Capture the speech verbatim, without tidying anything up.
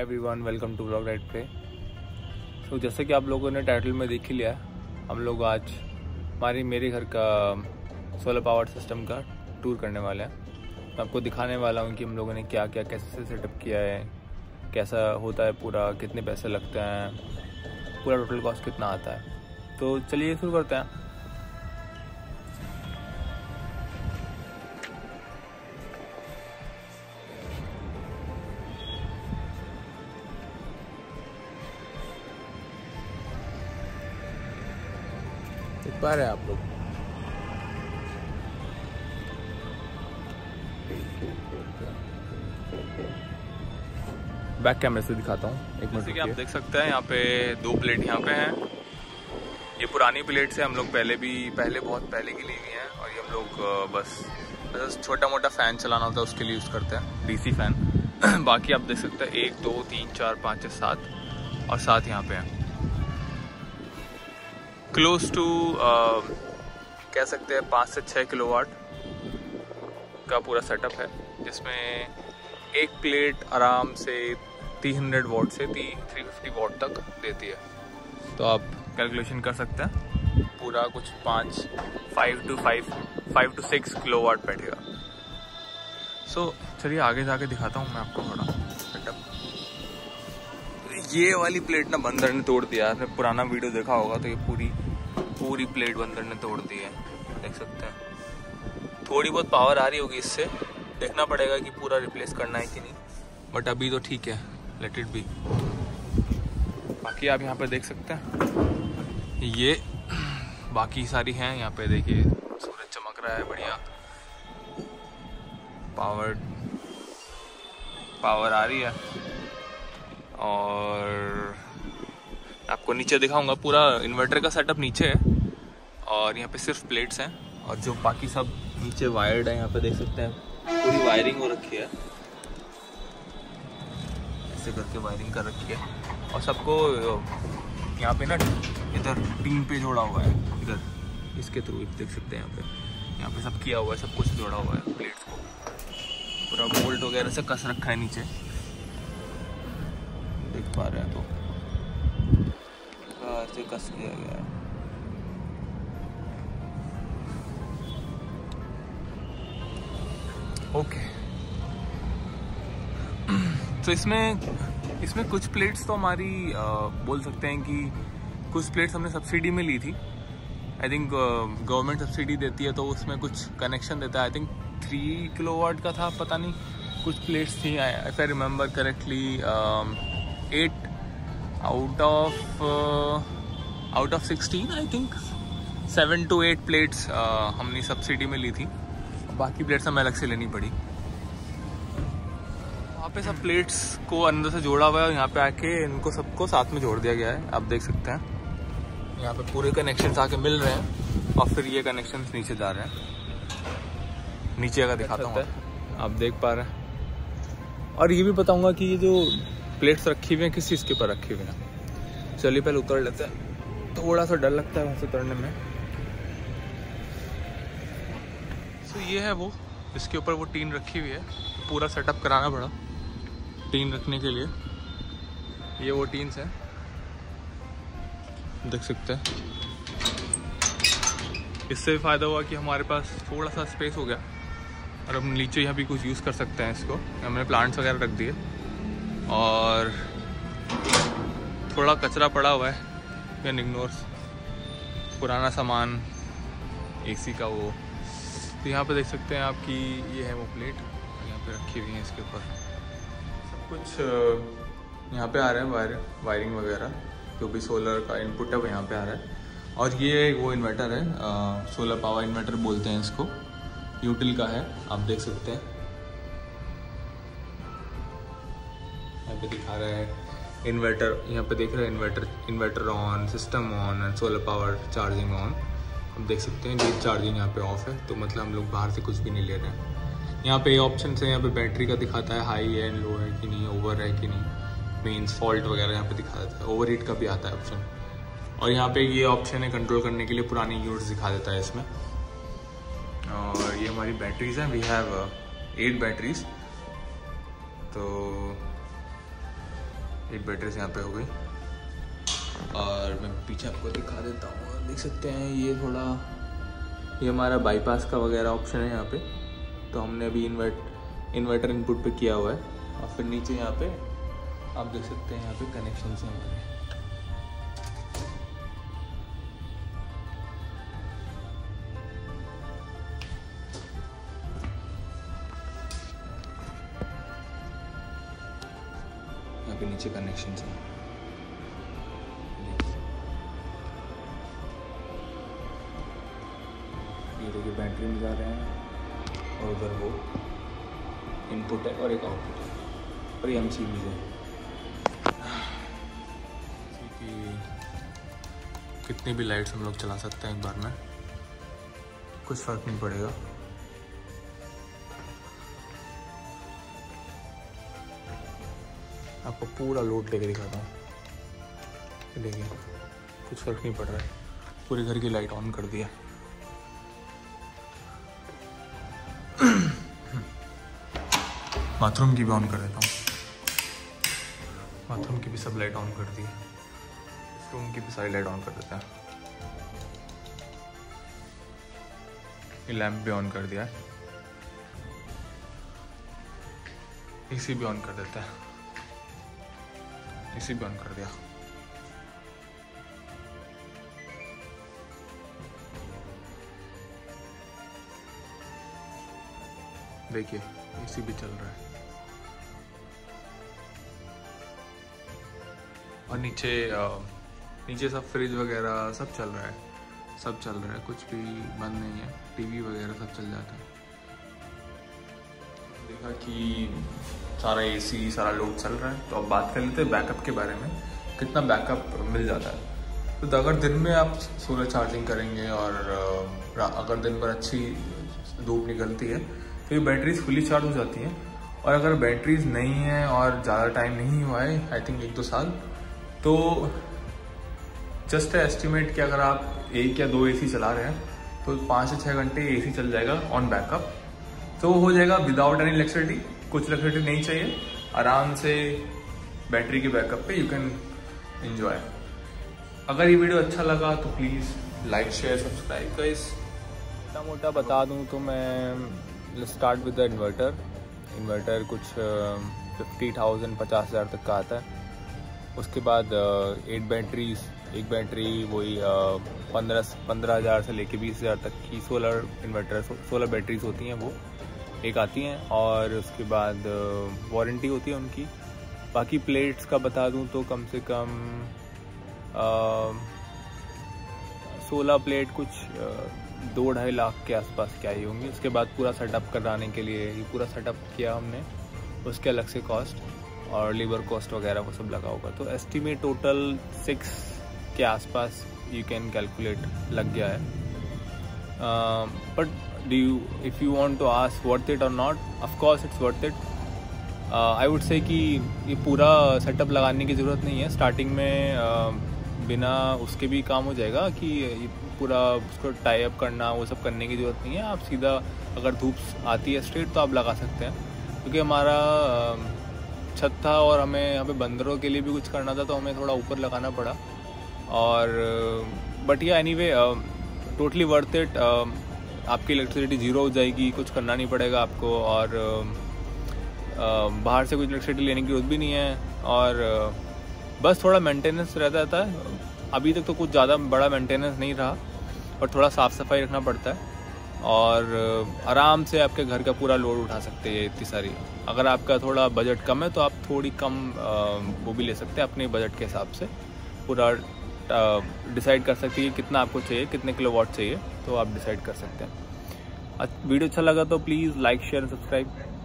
Hi everyone, welcome to vlog ride play. तो जैसे कि आप लोगों ने टाइटल में देख ही लिया, हम लोग आज हमारी मेरे घर का सोलर पावर सिस्टम का टूर करने वाले हैं। तो आपको दिखाने वाला हूँ कि हम लोगों ने क्या क्या कैसे सेटअप किया है, कैसा होता है पूरा, कितने पैसे लगते हैं, पूरा टोटल कॉस्ट कितना आता है। तो चलिए शुरू करते हैं। देख पा रहे हैं आप लोग, बैक कैमरे से दिखाता हूँ। एक मिनट, आप देख सकते हैं यहाँ पे दो प्लेट यहाँ पे हैं। ये पुरानी प्लेट से हम लोग पहले भी पहले बहुत पहले की ली हुई हैं और ये हम लोग बस बस छोटा मोटा फैन चलाना होता है उसके लिए यूज़ करते हैं, डीसी फैन। बाकी आप देख सकते हैं एक दो तीन चार पाँच सात और सात यहाँ पे हैं, क्लोज टू कह सकते हैं पाँच से छः किलोवाट का पूरा सेटअप है, जिसमें एक प्लेट आराम से तीन हंड्रेड वाट से ती थ्री फिफ्टी वाट तक देती है। तो आप कैलकुलेशन कर सकते हैं, पूरा कुछ पाँच five two five five two six kilowatt बैठेगा। सो so, चलिए आगे जाके दिखाता हूँ मैं आपको थोड़ा सेटअप। ये वाली प्लेट ना बंदर ने तोड़ दिया, आपने पुराना वीडियो देखा होगा तो ये पूरी पूरी प्लेट बंदर ने तोड़ दी है, देख सकते हैं। थोड़ी बहुत पावर आ रही होगी इससे, देखना पड़ेगा कि पूरा रिप्लेस करना है कि नहीं, बट अभी तो ठीक है, लेट इट बी। बाकी आप यहाँ पे देख सकते हैं, ये बाकी सारी हैं यहाँ पे, देखिए सूरज चमक रहा है, बढ़िया पावर पावर आ रही है। और आपको नीचे दिखाऊंगा, पूरा इन्वर्टर का सेटअप नीचे है और यहाँ पे सिर्फ प्लेट्स हैं और जो बाकी सब नीचे वायर्ड है। यहाँ पे देख सकते हैं पूरी वायरिंग हो रखी है, ऐसे करके वायरिंग कर रखी है और सबको यहाँ पे ना इधर टीम पे जोड़ा हुआ है, इधर इसके थ्रू देख सकते हैं। यहाँ पे यहाँ पे सब किया हुआ है, सब कुछ जोड़ा हुआ है, प्लेट्स को पूरा बोल्ट वगैरह से कस रखा है नीचे, देख पा रहे हैं। तो ऐसे कस किया गया है, ओके। तो इसमें इसमें कुछ प्लेट्स तो हमारी आ, बोल सकते हैं कि कुछ प्लेट्स हमने सब्सिडी में ली थी। आई थिंक गवर्नमेंट सब्सिडी देती है तो उसमें कुछ कनेक्शन देता है। आई थिंक थ्री किलोवाट का था, पता नहीं, कुछ प्लेट्स थी, if I remember correctly eight out of out of sixteen, I think seven two eight plates हमने सब्सिडी में ली थी, बाकी प्लेट्स हमें अलग से लेनी पड़ी। वहाँ पे सब प्लेट्स को अंदर से जोड़ा हुआ है और यहाँ पे आके इनको सबको साथ में जोड़ दिया गया है, आप देख सकते हैं। यहाँ पे पूरे कनेक्शंस आके मिल रहे हैं और फिर ये कनेक्शंस नीचे जा रहे हैं। नीचे का दिखाता हूँ, आप देख पा रहे हैं। और ये भी बताऊँगा कि ये जो प्लेट्स रखी हुई हैं किस चीज़ के ऊपर रखी हुई हैं। चलिए पहले उतर लेते हैं, थोड़ा सा डर लगता है वहाँ से उतरने में। सो so, ये है वो, इसके ऊपर वो टीन रखी हुई है, पूरा सेटअप कराना पड़ा टीन रखने के लिए। ये वो टीन्स है, देख सकते हैं। इससे फ़ायदा हुआ कि हमारे पास थोड़ा सा स्पेस हो गया और हम नीचे यहाँ भी कुछ यूज़ कर सकते हैं। इसको हमने प्लांट्स वगैरह रख दिए और थोड़ा कचरा पड़ा हुआ है, कैन इग्नोर पुराना सामान एसी का वो। तो यहाँ पे देख सकते हैं आपकी ये है वो प्लेट, यहाँ पे रखी हुई है, इसके ऊपर सब कुछ यहाँ पे आ रहा है, वायर वायरिंग वगैरह जो भी सोलर का इनपुट है वो यहाँ पे आ रहा है। और ये वो इन्वर्टर है, आ, सोलर पावर इन्वर्टर बोलते हैं इसको, यूटिल का है, आप देख सकते हैं। यहाँ पे दिखा रहा है इन्वर्टर, यहाँ पे देख रहे हैं inverter inverter on, system on and solar power charging on. हम देख सकते हैं ये चार्जिंग यहाँ पे ऑफ है, तो मतलब हम लोग बाहर से कुछ भी नहीं ले रहे हैं। यहाँ पे ऑप्शन है, यहाँ पे बैटरी का दिखाता है हाई है लो है कि नहीं, ओवर है कि नहीं, मीन्स फॉल्ट वगैरह यहाँ पे दिखा देता है। ओवर हीट का भी आता है ऑप्शन और यहाँ पे ये ऑप्शन है कंट्रोल करने के लिए, पुरानी यूनिट्स दिखा देता है इसमें। और ये हमारी बैटरीज हैं, वी हैव एट बैटरीज। तो एक बैटरी से यहाँ पे हो गई। और मैं पीछे आपको दिखा देता हूँ, देख सकते हैं ये थोड़ा, ये हमारा बाईपास का वगैरह ऑप्शन है यहाँ पे, तो हमने अभी इन्वर्ट इन्वर्टर इनपुट पे किया हुआ है। और फिर नीचे यहाँ पे आप देख सकते हैं यहाँ पे कनेक्शन से हमारे, यहाँ पे नीचे कनेक्शन है। देखिए बैटरी में जा रहे हैं और उधर वो इनपुट है और एक आउटपुट है और ये एम सी भी है। कितनी भी लाइट्स हम लोग चला सकते हैं एक बार में, कुछ फर्क नहीं पड़ेगा। आपको पूरा लोड लेके दिखाता हूँ, देखिए कुछ फर्क नहीं पड़ रहा है, पूरे घर की लाइट ऑन कर दिया। बाथरूम की भी ऑन कर देता हूँ, बाथरूम की भी सब लाइट ऑन कर दी, रूम की भी सारी लाइट ऑन कर देते हैं। ये लैम्प भी ऑन कर दिया है, एसी भी ऑन कर देता है, एसी भी ऑन कर दिया। देखिए एसी भी चल रहा है। और नीचे आ, नीचे सब फ्रिज वगैरह सब चल रहा है, सब चल रहा है, कुछ भी बंद नहीं है। टीवी वगैरह सब चल जाता है। देखा कि सारा एसी सारा लोड चल रहा है, तो अब बात कर लेते हैं बैकअप के बारे में, कितना बैकअप मिल जाता है। तो अगर दिन में आप सोलर चार्जिंग करेंगे और अगर दिन पर अच्छी धूप निकलती है तो ये बैटरीज फुली चार्ज हो जाती हैं। और अगर बैटरीज नहीं हैं और ज़्यादा टाइम नहीं हुआ है, आई थिंक एक दो साल, तो जस्ट एस्टिमेट कि अगर आप एक या दो एसी चला रहे हैं तो पाँच से छः घंटे एसी चल जाएगा ऑन बैकअप। तो हो जाएगा विदाउट एनी इलेक्ट्रिसिटी, कुछ इलेक्ट्रिसिटी नहीं चाहिए, आराम से बैटरी के बैकअप पे यू कैन एंजॉय। अगर ये वीडियो अच्छा लगा तो प्लीज़ लाइक शेयर सब्सक्राइब। का इस इतना मोटा बता दूँ तो मैं start with the inverter. Inverter कुछ फिफ्टी थाउजेंड पचास हज़ार तक का आता है। उसके बाद एट बैटरीज, एक बैटरी वही पंद्रह पंद्रह हज़ार से लेके बीस हज़ार तक की सोलर इन्वर्टर सोलर बैटरीज होती हैं, वो एक आती हैं। और उसके बाद वारंटी होती है उनकी। बाकी प्लेट्स का बता दूं तो कम से कम सोलह प्लेट कुछ दो ढाई लाख के आसपास क्या ही होंगी। उसके बाद पूरा सेटअप कराने के लिए, ये पूरा सेटअप किया हमने, उसके अलग से कॉस्ट और लेबर कॉस्ट वगैरह वो सब लगा होगा। तो एस्टिमेट टोटल सिक्स के आसपास यू कैन कैलकुलेट लग गया है। But do you if you want to ask worth it और not, of course it's worth it. I would say कि ये पूरा सेटअप लगाने की ज़रूरत नहीं है, स्टार्टिंग में uh, बिना उसके भी काम हो जाएगा कि पूरा उसको टाई अप करना वो सब करने की ज़रूरत नहीं है। आप सीधा अगर धूप आती है स्ट्रेट तो आप लगा सकते हैं, क्योंकि हमारा uh, छत था और हमें यहाँ पे बंदरों के लिए भी कुछ करना था तो हमें थोड़ा ऊपर लगाना पड़ा। और बट या anyway totally worth it. आपकी इलेक्ट्रिसिटी ज़ीरो हो जाएगी, कुछ करना नहीं पड़ेगा आपको, और uh, बाहर से कुछ इलेक्ट्रिसिटी लेने की जरूरत भी नहीं है। और uh, बस थोड़ा मेंटेनेंस रहता था, अभी तक तो कुछ ज़्यादा बड़ा मेंटेनेंस नहीं रहा, और थोड़ा साफ़ सफाई रखना पड़ता है। और आराम से आपके घर का पूरा लोड उठा सकते हैं इतनी सारी। अगर आपका थोड़ा बजट कम है तो आप थोड़ी कम वो भी ले सकते हैं, अपने बजट के हिसाब से पूरा डिसाइड कर सकते हैं कितना आपको चाहिए, कितने किलो वाट चाहिए, तो आप डिसाइड कर सकते हैं। वीडियो अच्छा लगा तो प्लीज़ लाइक शेयर सब्सक्राइब।